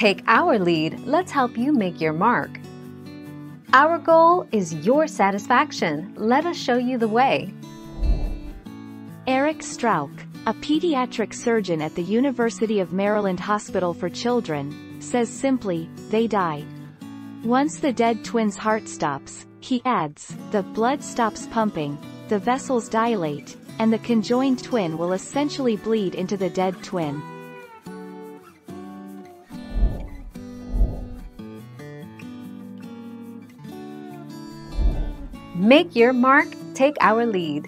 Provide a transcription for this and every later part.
Take our lead, let's help you make your mark. Our goal is your satisfaction. Let us show you the way. Eric Strauch, a pediatric surgeon at the University of Maryland Hospital for Children, says simply, they die. Once the dead twin's heart stops, he adds, the blood stops pumping, the vessels dilate, and the conjoined twin will essentially bleed into the dead twin. Make your mark, take our lead.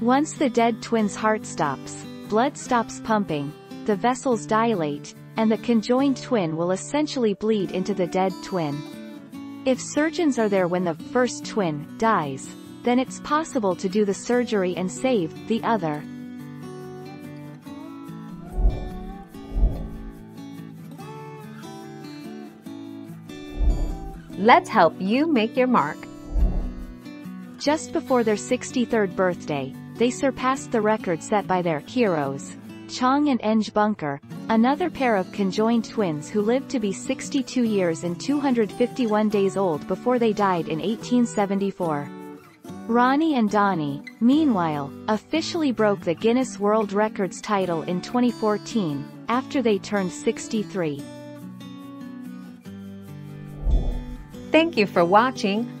Once the dead twin's heart stops, blood stops pumping, the vessels dilate, and the conjoined twin will essentially bleed into the dead twin. If surgeons are there when the first twin dies, then it's possible to do the surgery and save the other. Let's help you make your mark. Just before their 63rd birthday, they surpassed the record set by their heroes, Chang and Eng Bunker, another pair of conjoined twins who lived to be 62 years and 251 days old before they died in 1874. Ronnie and Donnie, meanwhile, officially broke the Guinness World Records title in 2014, after they turned 63. Thank you for watching.